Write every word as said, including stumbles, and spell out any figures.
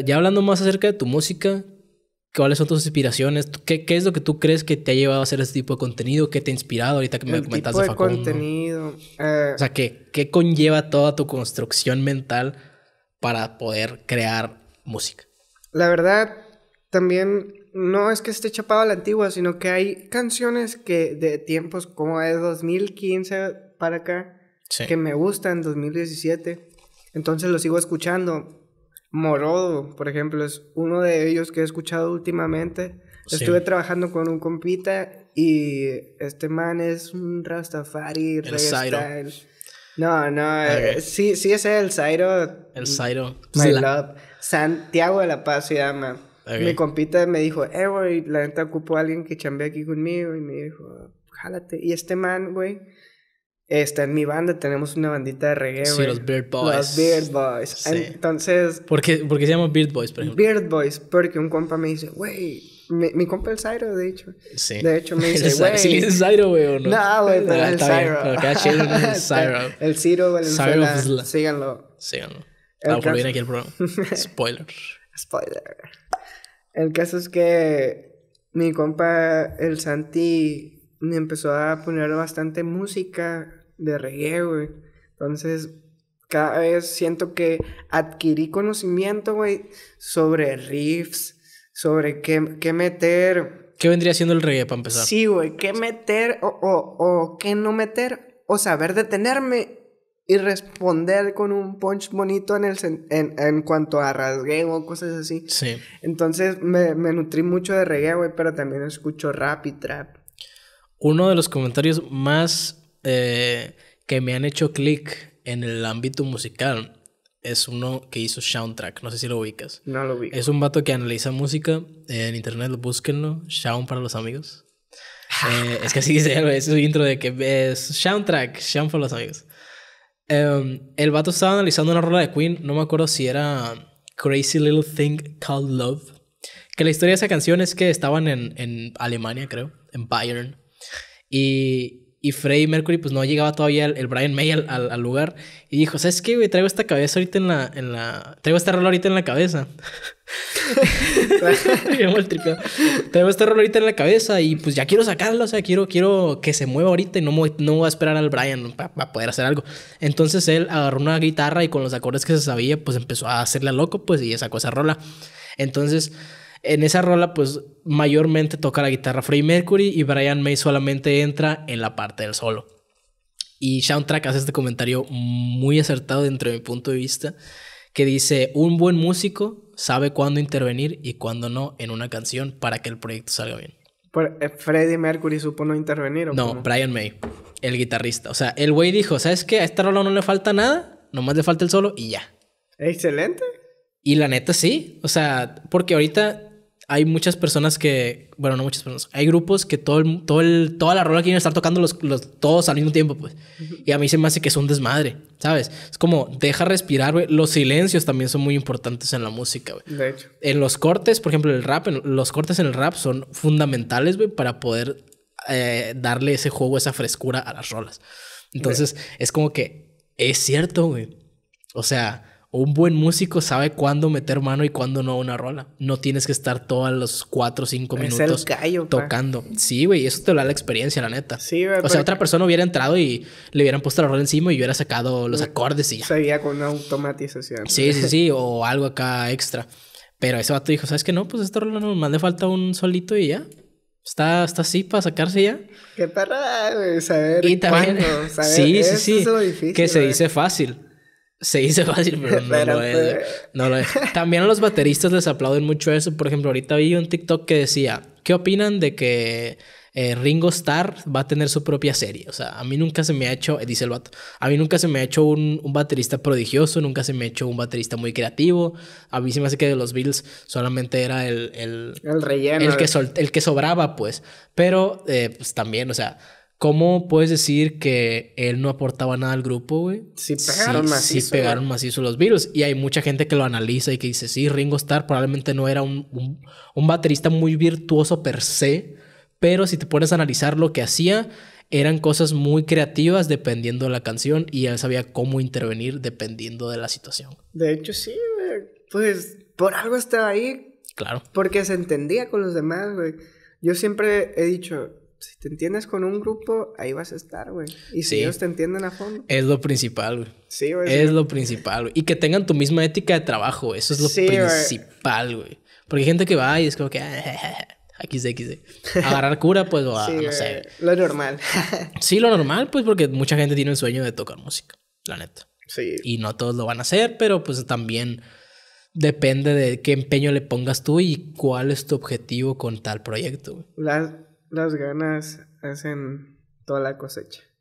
Ya hablando más acerca de tu música, ¿cuáles son tus inspiraciones? ¿Qué, qué es lo que tú crees que te ha llevado a hacer este tipo de contenido? ¿Qué te ha inspirado? Ahorita que me comentaste, de Facundo. Contenido. Eh, o sea, ¿qué, ¿qué conlleva toda tu construcción mental para poder crear música? La verdad, también no es que esté chapado a la antigua, sino que hay canciones que de tiempos como de dos mil quince para acá, sí, que me gustan, dos mil diecisiete. Entonces lo sigo escuchando. Morodo, por ejemplo, es uno de ellos que he escuchado últimamente. Sí. Estuve trabajando con un compita y este man es un rastafari, el Zairo. No, no, okay. eh, sí, sí es el Zairo. El Zairo. My sí, love. Santiago de la Paz se llama. Okay. Mi compita me dijo, eh, güey, la neta ocupo a alguien que chambee aquí conmigo. Y me dijo, jálate. Y este man, güey, está en mi banda, tenemos una bandita de reggae, sí, wey. Los Beard Boys. Los Beard Boys. Sí. Entonces... ¿Por qué, ¿Por qué se llaman Beard Boys, por ejemplo? Beard Boys, porque un compa me dice, güey... Mi, mi compa el Zairo, de hecho. Sí. De hecho, me dice, güey... ¿Sí le dices Zairo, güey, o no? No, güey, pero no, el Zairo. Pero queda chido, no es Zairo. El Zairo Valenzuela. Zairo. Síganlo. Síganlo. Ah, por viene aquí el programa. Spoiler. Spoiler. El caso es que... Mi compa, el Santi... Me empezó a poner bastante música de reggae, güey. Entonces, cada vez siento que adquirí conocimiento, güey, sobre riffs, sobre qué, qué meter. ¿Qué vendría siendo el reggae para empezar? Sí, güey, qué meter o, o, o qué no meter. O saber detenerme y responder con un punch bonito en, el, en, en cuanto a rasgueo o cosas así. Sí. Entonces, me, me nutrí mucho de reggae, güey, pero también escucho rap y trap. Uno de los comentarios más eh, que me han hecho clic en el ámbito musical es uno que hizo Soundtrack. No sé si lo ubicas. No lo ubico. Es un vato que analiza música. Eh, en internet, lo búsquenlo. Sound para los amigos. eh, es que así dice, es su intro de que es Soundtrack, Sound para los amigos. Um, el vato estaba analizando una rola de Queen. No me acuerdo si era Crazy Little Thing Called Love. Que la historia de esa canción es que estaban en, en Alemania, creo. En Bayern. Y, y Freddie Mercury, pues no llegaba todavía el, el Brian May al, al, al lugar. Y dijo, ¿sabes qué, güey? Traigo esta cabeza ahorita en la... En la... Traigo esta rola ahorita en la cabeza. Traigo esta rola ahorita en la cabeza y pues ya quiero sacarla. O sea, quiero, quiero que se mueva ahorita y no, no voy a esperar al Brian para pa poder hacer algo. Entonces él agarró una guitarra y con los acordes que se sabía, pues empezó a hacerla loco, pues, y sacó esa rola. Entonces... En esa rola, pues, mayormente toca la guitarra Freddie Mercury y Brian May solamente entra en la parte del solo. Y Soundtrack hace este comentario muy acertado dentro de mi punto de vista, que dice, un buen músico sabe cuándo intervenir y cuándo no en una canción para que el proyecto salga bien. ¿Freddie Mercury supo no intervenir? ¿O no, cómo? Brian May, el guitarrista. O sea, el güey dijo, ¿sabes qué? A esta rola no le falta nada, nomás le falta el solo y ya. Excelente. Y la neta sí. O sea, porque ahorita... Hay muchas personas que... Bueno, no muchas personas. Hay grupos que todo el, todo el, toda la rola quieren estar tocando los, los, todos al mismo tiempo, pues. Y a mí se me hace que es un desmadre, ¿sabes? Es como, deja respirar, güey. Los silencios también son muy importantes en la música, güey. De hecho. En los cortes, por ejemplo, el rap... En, los cortes en el rap son fundamentales, güey, para poder eh, darle ese juego, esa frescura a las rolas. Entonces, wey, es como que... Es cierto, güey. O sea... Un buen músico sabe cuándo meter mano y cuándo no una rola. No tienes que estar todos los cuatro o cinco minutos callo, tocando. Pa. Sí, güey. Eso te lo da la experiencia, la neta. Sí, güey. O sea, otra persona hubiera entrado y le hubieran puesto la rola encima y hubiera sacado los acordes y ya. Seguía con una automatización. Sí, sí, sí. O algo acá extra. Pero ese vato dijo, ¿sabes qué? No, pues esta rola nomás le falta un solito y ya. Está, está así para sacarse ya. Qué perra, güey. Saber y también, cuándo. Saber, sí, sí, sí. Es lo difícil, que se wey. Dice fácil. Se dice fácil, pero no, pero lo, es, no lo es. También a los bateristas les aplauden mucho eso. Por ejemplo, ahorita vi un TikTok que decía... ¿Qué opinan de que eh, Ringo Starr va a tener su propia serie? O sea, a mí nunca se me ha hecho... Dice el vato. A mí nunca se me ha hecho un, un baterista prodigioso. Nunca se me ha hecho un baterista muy creativo. A mí se me hace que de los Beatles solamente era el... El, el relleno. El que, sol, el que sobraba, pues. Pero, eh, pues también, o sea... ¿Cómo puedes decir que él no aportaba nada al grupo, güey? Sí pegaron sí, macizo. Sí pegaron macizo los Beatles. Y hay mucha gente que lo analiza y que dice... Sí, Ringo Starr probablemente no era un, un, un baterista muy virtuoso per se. Pero si te pones a analizar lo que hacía... Eran cosas muy creativas dependiendo de la canción. Y él sabía cómo intervenir dependiendo de la situación. De hecho, sí, güey. Pues... por algo estaba ahí. Claro. Porque se entendía con los demás, güey. Yo siempre he dicho, si te entiendes con un grupo, ahí vas a estar, güey. Y si sí. ellos te entienden a fondo. Es lo principal, güey. Sí, güey. Es sí. lo principal, güey. Y que tengan tu misma ética de trabajo, güey. Eso es lo sí, principal, güey. Porque hay gente que va y es como que... equis de equis de. Agarrar cura, pues, o a, sí, no sé. Lo normal. Sí, lo normal, pues, porque mucha gente tiene el sueño de tocar música. La neta. Sí. Y no todos lo van a hacer, pero pues también... Depende de qué empeño le pongas tú y cuál es tu objetivo con tal proyecto. Las, las ganas hacen toda la cosecha.